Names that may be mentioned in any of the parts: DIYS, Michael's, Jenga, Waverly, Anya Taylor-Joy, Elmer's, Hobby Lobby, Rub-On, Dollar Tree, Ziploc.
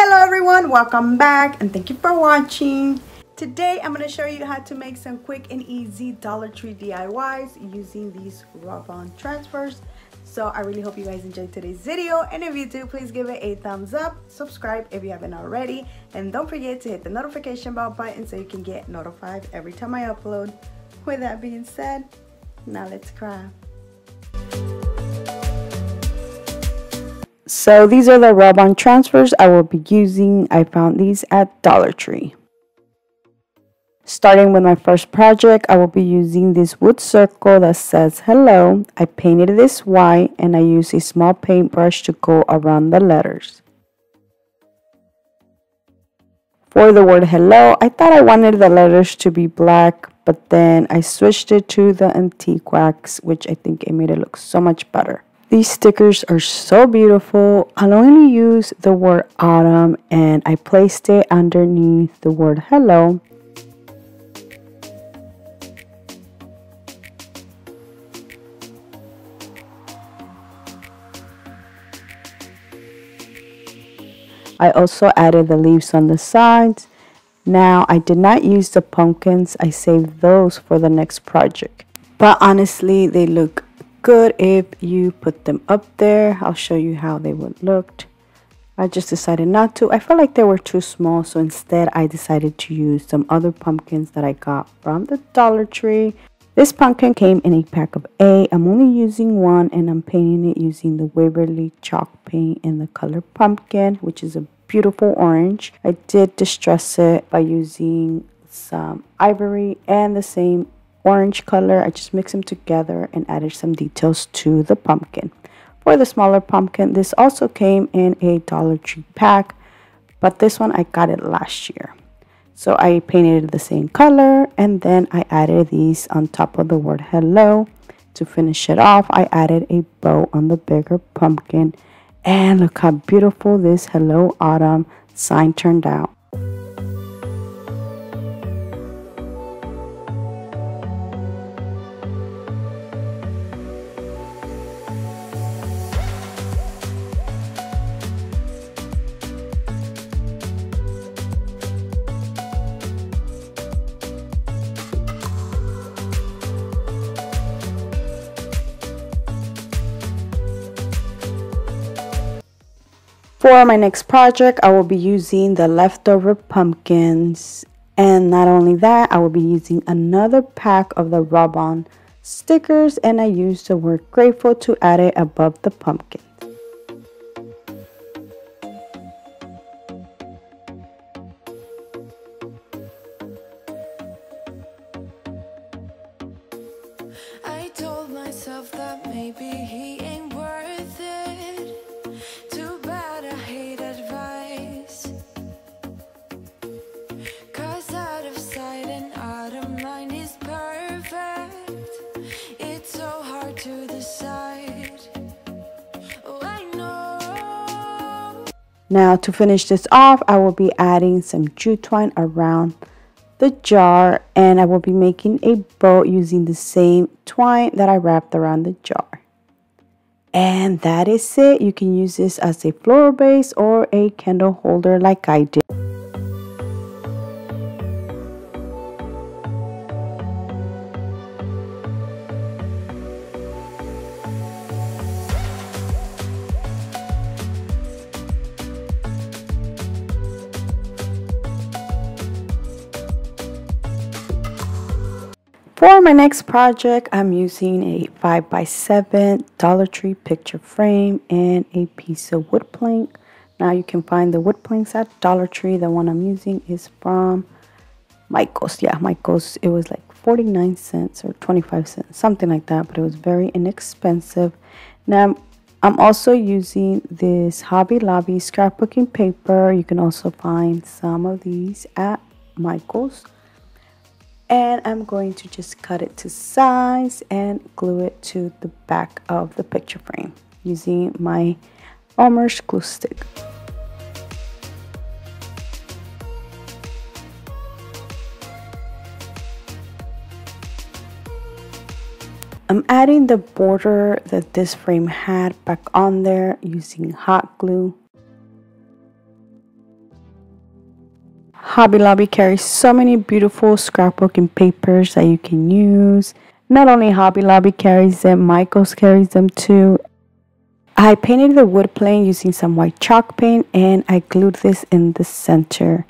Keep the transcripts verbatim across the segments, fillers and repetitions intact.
Hello everyone, welcome back and thank you for watching. Today I'm going to show you how to make some quick and easy Dollar Tree D I Ys using these rub-on transfers. So I really hope you guys enjoyed today's video, and if you do, please give it a thumbs up, subscribe if you haven't already, and don't forget to hit the notification bell button so you can get notified every time I upload. With that being said, now let's craft. So these are the rub-on transfers I will be using. I found these at Dollar Tree. Starting with my first project, I will be using this wood circle that says hello. I painted this white and I used a small paintbrush to go around the letters. For the word hello, I thought I wanted the letters to be black, but then I switched it to the antique wax, which I think it made it look so much better. These stickers are so beautiful. I only used the word autumn and I placed it underneath the word hello. I also added the leaves on the sides. Now, I did not use the pumpkins. I saved those for the next project. But honestly, they look good if you put them up there. I'll show you how they would looked. I just decided not to. I felt like they were too small, so instead I decided to use some other pumpkins that I got from the Dollar Tree. This pumpkin came in a pack of eight. I'm only using one, and I'm painting it using the Waverly chalk paint in the color pumpkin, which is a beautiful orange. I did distress it by using some ivory and the same orange color. I just mixed them together and added some details to the pumpkin. For the smaller pumpkin, this also came in a Dollar Tree pack, but this one I got it last year. So I painted it the same color, and then I added these on top of the word hello. To finish it off, I added a bow on the bigger pumpkin. And look how beautiful this Hello Autumn sign turned out. For my next project, I will be using the leftover pumpkins, and not only that, I will be using another pack of the rub-on stickers, and I used the word grateful to add it above the pumpkin. I told myself that maybe he ain't worth it. Now, to finish this off, I will be adding some jute twine around the jar, and I will be making a bow using the same twine that I wrapped around the jar. And that is it. You can use this as a floral base or a candle holder like I did. For my next project, I'm using a five by seven Dollar Tree picture frame and a piece of wood plank. Now you can find the wood planks at Dollar Tree. The one I'm using is from Michael's. Yeah, Michael's. It was like forty-nine cents or twenty-five cents, something like that, but it was very inexpensive. Now I'm also using this Hobby Lobby scrapbooking paper. You can also find some of these at Michael's. And I'm going to just cut it to size and glue it to the back of the picture frame using my Elmer's glue stick. I'm adding the border that this frame had back on there using hot glue. Hobby Lobby carries so many beautiful scrapbooking papers that you can use. Not only Hobby Lobby carries them, Michael's carries them too. I painted the wood plane using some white chalk paint and I glued this in the center.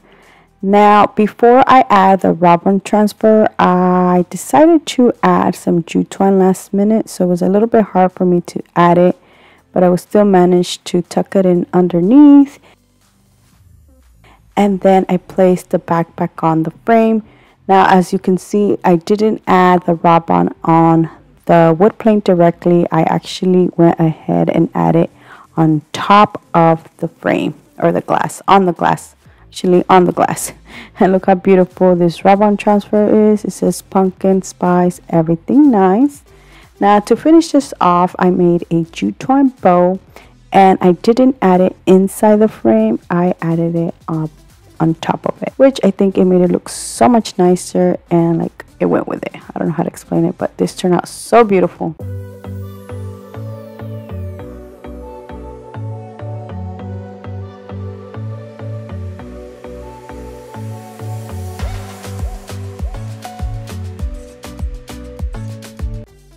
Now, before I add the ribbon transfer, I decided to add some jute twine last minute, so it was a little bit hard for me to add it, but I was still managed to tuck it in underneath. And then I placed the backpack on the frame. Now, as you can see, I didn't add the ribbon on the wood plane directly. I actually went ahead and added on top of the frame or the glass, on the glass. Actually on the glass. And look how beautiful this ribbon transfer is. It says pumpkin spice, everything nice. Now to finish this off, I made a jute twine bow and I didn't add it inside the frame. I added it up on top of it, which I think it made it look so much nicer, and like it went with it. I don't know how to explain it, but this turned out so beautiful.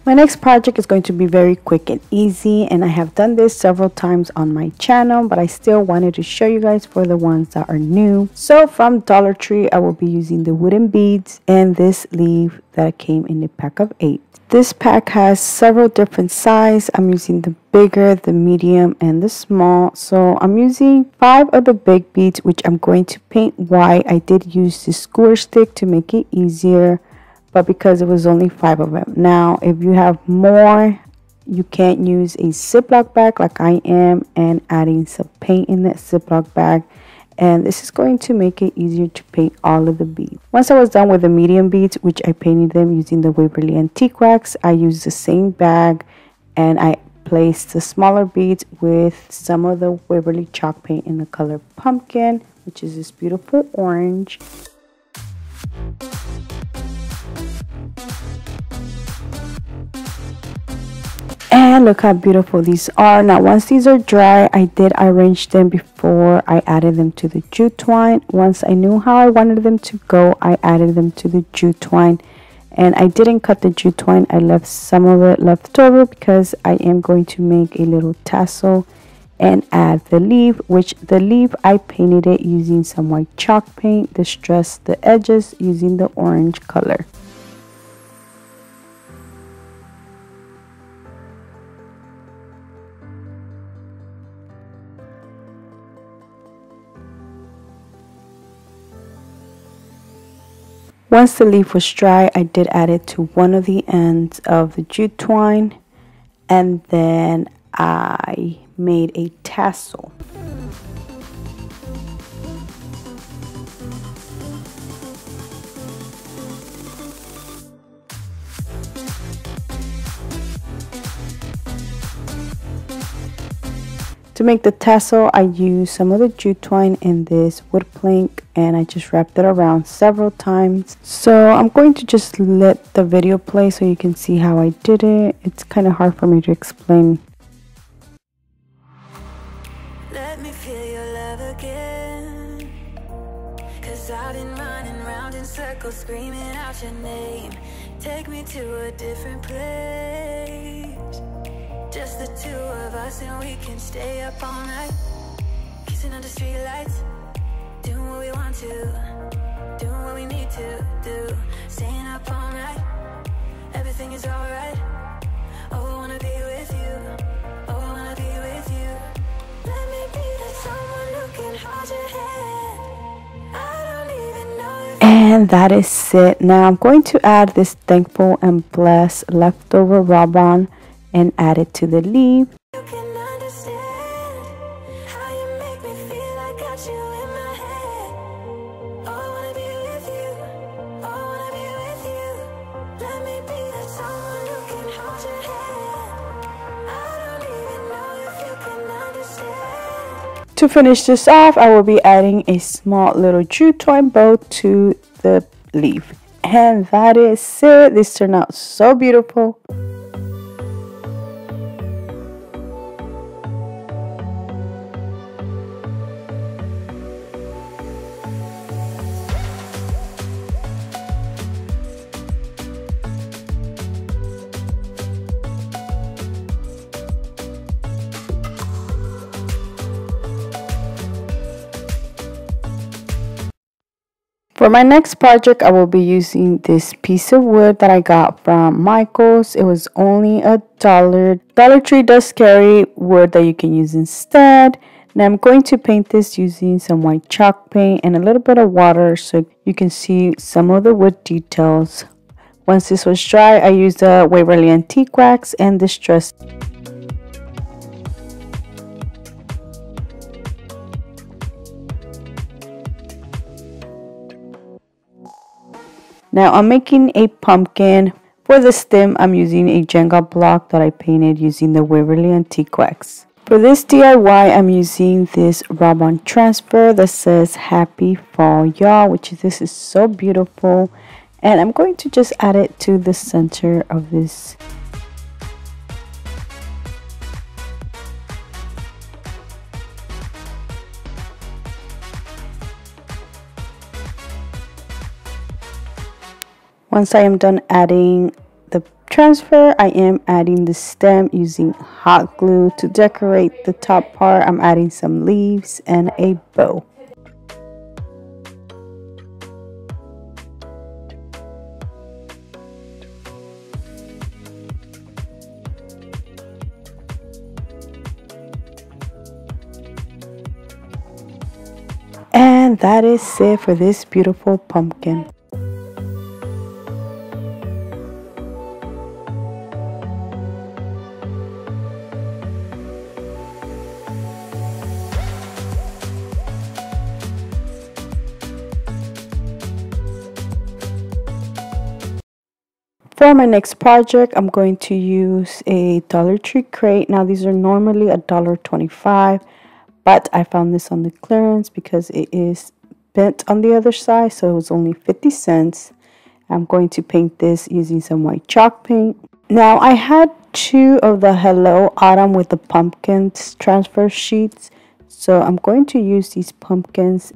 My next project is going to be very quick and easy, and I have done this several times on my channel, but I still wanted to show you guys for the ones that are new. So from Dollar Tree, I will be using the wooden beads and this leaf that came in a pack of eight. This pack has several different sizes. I'm using the bigger, the medium, and the small. So I'm using five of the big beads, which I'm going to paint white. I did use the skewer stick to make it easier, but because it was only five of them. Now, if you have more, you can use a Ziploc bag like I am and adding some paint in that Ziploc bag. And this is going to make it easier to paint all of the beads. Once I was done with the medium beads, which I painted them using the Waverly antique wax, I used the same bag and I placed the smaller beads with some of the Waverly chalk paint in the color pumpkin, which is this beautiful orange. And look how beautiful these are. Now once these are dry, I did arrange them before I added them to the jute twine. Once I knew how I wanted them to go, I added them to the jute twine. And I didn't cut the jute twine. I left some of it left over because I am going to make a little tassel and add the leaf, which the leaf I painted it using some white chalk paint, distressed the edges using the orange color. Once the leaf was dry, I did add it to one of the ends of the jute twine, and then I made a tassel. To make the tassel, I used some of the jute twine in this wood plank and I just wrapped it around several times. So I'm going to just let the video play so you can see how I did it. It's kind of hard for me to explain. Let me feel your love again, 'cause I've been running round in circles screaming out your name. Take me to a different place. Just the two of us and we can stay up all night, kissing under streetlights, doing what we want to, doing what we need to do, staying up all night, everything is alright. Oh, I wanna be with you, oh, I wanna be with you. Let me be that someone who can hold your hand. I don't even know if. And that is it. Now I'm going to add this thankful and blessed leftover ribbon and add it to the leaf. You can understand how you make me feel. I got you in my head. Oh, I wanna be with you. Oh, I wanna be with you. Let me be that someone who can hold your hand. I don't even know if you can understand. To finish this off, I will be adding a small little jute twine bow to the leaf. And that is it. This turned out so beautiful. For my next project, I will be using this piece of wood that I got from Michael's. It was only a dollar. Dollar Tree does carry wood that you can use instead. Now I'm going to paint this using some white chalk paint and a little bit of water so you can see some of the wood details. Once this was dry, I used a Waverly antique wax and distress. Now I'm making a pumpkin. For the stem, I'm using a Jenga block that I painted using the Waverly antique wax. For this D I Y, I'm using this rub-on transfer that says Happy Fall Y'all, which this is so beautiful. And I'm going to just add it to the center of this. Once I am done adding the transfer, I am adding the stem using hot glue to decorate the top part. I'm adding some leaves and a bow. And that is it for this beautiful pumpkin. For my next project, I'm going to use a Dollar Tree crate. Now these are normally a dollar twenty-five, but I found this on the clearance because it is bent on the other side, so it was only fifty cents. I'm going to paint this using some white chalk paint. Now I had two of the Hello Autumn with the pumpkins transfer sheets, so I'm going to use these pumpkins.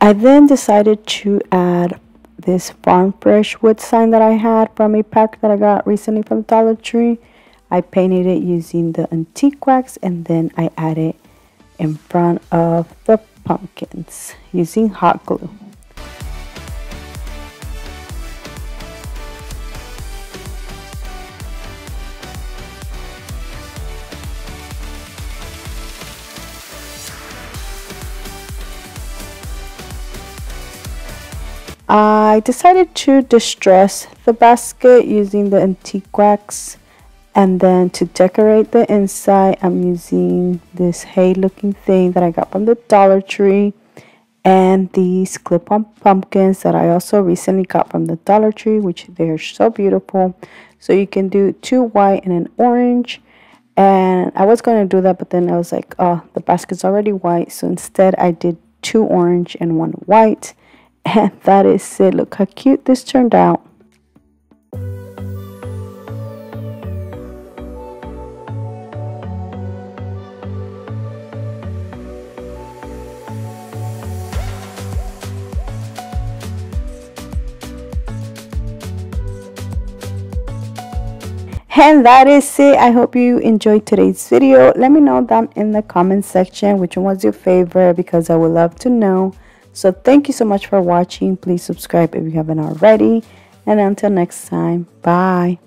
I then decided to add this farm fresh wood sign that I had from a pack that I got recently from Dollar Tree. I painted it using the antique wax and then I added in front of the pumpkins using hot glue. I decided to distress the basket using the antique wax, and then to decorate the inside I'm using this hay looking thing that I got from the Dollar Tree and these clip-on pumpkins that I also recently got from the Dollar Tree, which they are so beautiful. So you can do two white and an orange, and I was going to do that, but then I was like, oh, the basket's already white, so instead I did two orange and one white. And that is it. Look how cute this turned out. And that is it. I hope you enjoyed today's video. Let me know down in the comment section which one was your favorite, because I would love to know. So thank you so much for watching. Please subscribe if you haven't already. And until next time, bye.